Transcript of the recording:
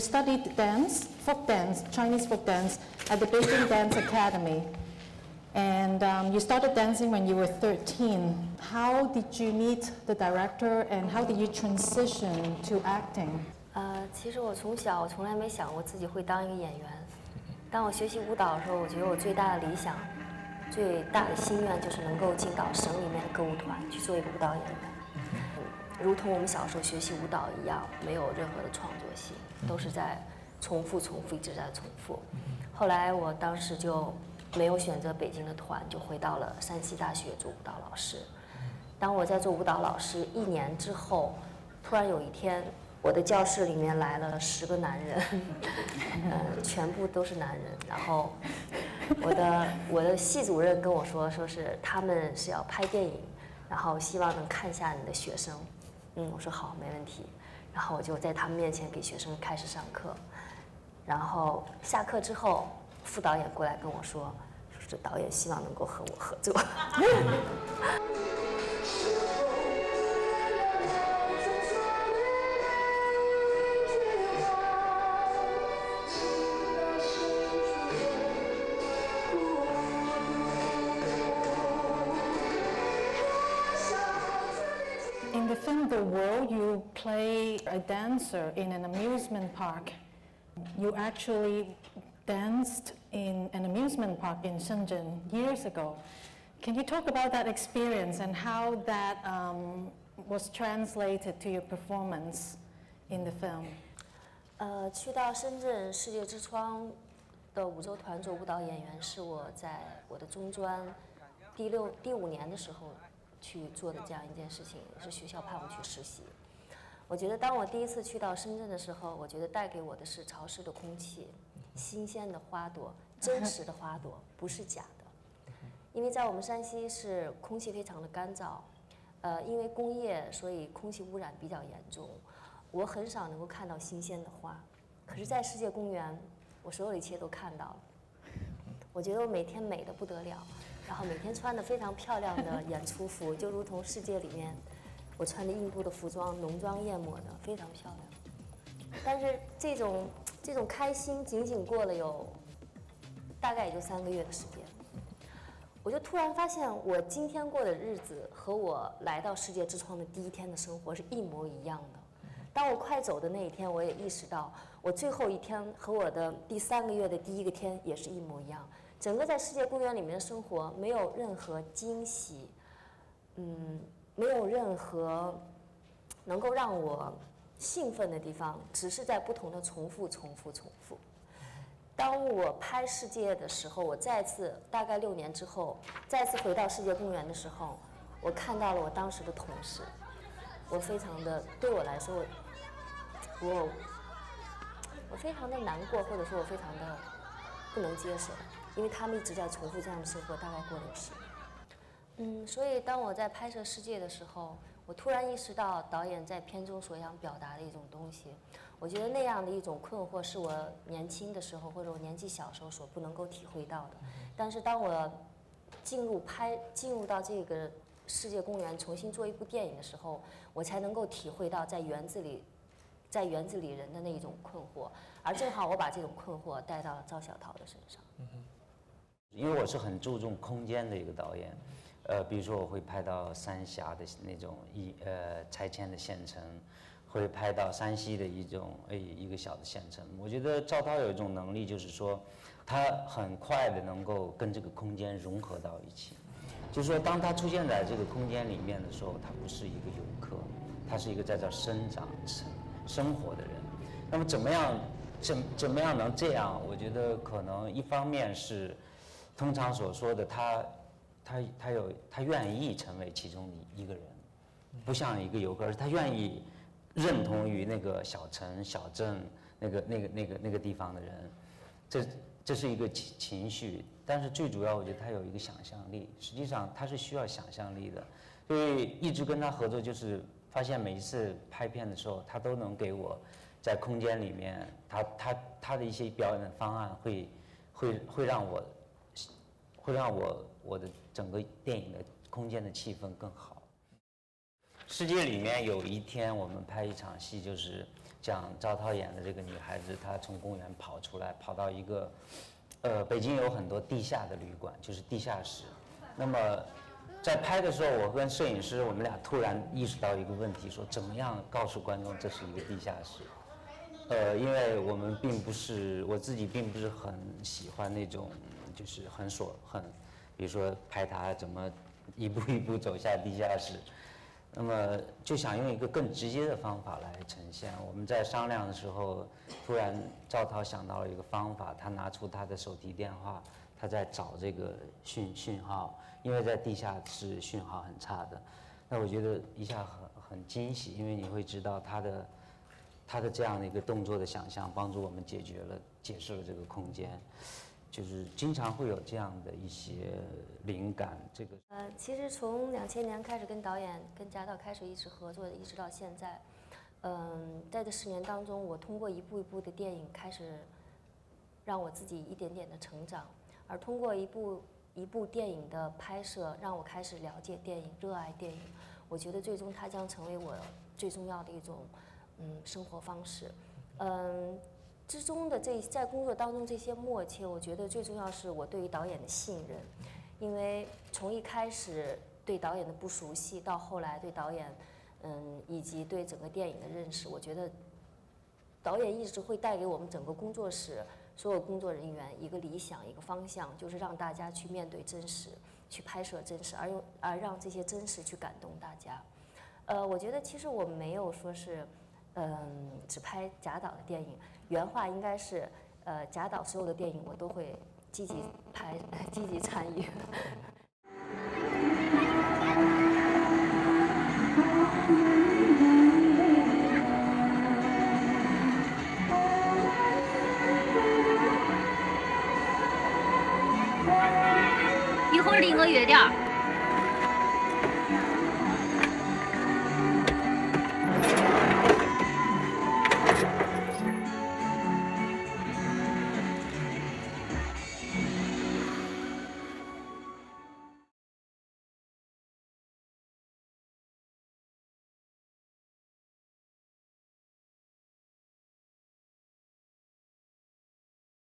who studied dance, folk dance, Chinese folk dance, at the Beijing Dance Academy. And you started dancing when you were 13. How did you meet the director and how did you transition to acting? 其实我从小从来没想过自己会当一个演员。当我学习舞蹈的时候，我觉得我最大的理想、最大的心愿就是能够进到省里面的歌舞团去做一个舞蹈演员。 如同我们小时候学习舞蹈一样，没有任何的创作性，都是在重复、重复，一直在重复。后来我当时就没有选择北京的团，就回到了山西大学做舞蹈老师。当我在做舞蹈老师一年之后，突然有一天，我的教室里面来了10个男人，全部都是男人。然后我的系主任跟我说，说是他们是要拍电影，然后希望能看一下你的学生。 我说好，没问题。然后我就在他们面前给学生开始上课。然后下课之后，副导演过来跟我说：“说这导演希望能够和我合作。”The World, you play a dancer in an amusement park. You actually danced in an amusement park in Shenzhen years ago. Can you talk about that experience and how that was translated to your performance in the film? 去到深圳世界之窗的五洲团做舞蹈演员，是我在我的中专第5年的时候。 去做的这样一件事情，是学校派我去实习。我觉得当我第一次去到深圳的时候，我觉得带给我的是潮湿的空气、新鲜的花朵、真实的花朵，不是假的。因为在我们山西是空气非常的干燥，因为工业，所以空气污染比较严重。我很少能够看到新鲜的花，可是，在世界公园，我所有的一切都看到了。我觉得我每天美得不得了。 然后每天穿的非常漂亮的演出服，就如同世界里面我穿着印度的服装，浓妆艳抹的，非常漂亮。但是这种开心仅仅过了有大概也就3个月的时间，我就突然发现我今天过的日子和我来到世界之窗的第一天的生活是一模一样的。当我快走的那一天，我也意识到我最后一天和我的第3个月的第一个天也是一模一样。 整个在世界公园里面的生活没有任何惊喜，没有任何能够让我兴奋的地方，只是在不同的重复、重复、重复。当我拍世界的时候，我再次大概6年之后，再次回到世界公园的时候，我看到了我当时的同事，我非常的对我来说，我非常的难过，或者说我非常的不能接受。 因为他们一直在重复这样的生活，大概过了10年。所以当我在拍摄世界的时候，我突然意识到导演在片中所想表达的一种东西。我觉得那样的一种困惑是我年轻的时候或者我年纪小时候所不能够体会到的。但是当我进入到这个世界公园重新做一部电影的时候，我才能够体会到在园子里人的那一种困惑。而正好我把这种困惑带到了赵小桃的身上。 因为我是很注重空间的一个导演，比如说我会拍到三峡的那种拆迁的县城，会拍到山西的一个小的县城。我觉得赵涛有一种能力，就是说他很快的能够跟这个空间融合到一起，就是说当他出现在这个空间里面的时候，他不是一个游客，他是一个在这生长、生活的人。那么怎么样能这样？我觉得可能一方面是。 通常所说的他愿意成为其中的一个人，不像一个游客，而是他愿意认同于那个小城、小镇、那个地方的人，这是一个情绪。但是最主要，我觉得他有一个想象力，实际上他是需要想象力的。所以一直跟他合作，就是发现每一次拍片的时候，他都能给我在空间里面，他的一些表演的方案会让我。 会让我的整个电影的空间的气氛更好。世界里面有一天我们拍一场戏，就是讲赵涛演的这个女孩子，她从公园跑出来，跑到一个，北京有很多地下的旅馆，就是地下室。那么，在拍的时候，我跟摄影师我们俩突然意识到一个问题，说怎么样告诉观众这是一个地下室？因为我们并不是我自己并不是很喜欢那种，就是比如说拍他怎么一步一步走下地下室。 那么就想用一个更直接的方法来呈现。我们在商量的时候，突然赵涛想到了一个方法，他拿出他的手提电话，他在找这个讯号，因为在地下室讯号很差的。那我觉得一下很惊喜，因为你会知道他的这样的一个动作的想象，帮助我们解释了这个空间。 就是经常会有这样的一些灵感，这个其实从2000年开始跟导演跟贾导开始一直合作，一直到现在，在这10年当中，我通过一部一部的电影开始让我自己一点点的成长，而通过一部一部电影的拍摄，让我开始了解电影、热爱电影。我觉得最终它将成为我最重要的一种生活方式，之中的在工作当中这些默契，我觉得最重要是我对于导演的信任，因为从一开始对导演的不熟悉，到后来对导演，以及对整个电影的认识，我觉得导演一直会带给我们整个工作室所有工作人员一个理想，一个方向，就是让大家去面对真实，去拍摄真实，而让这些真实去感动大家。我觉得其实我没有说是。 只拍贾导的电影，原话应该是，贾导所有的电影我都会积极参与。一会儿领我远点儿。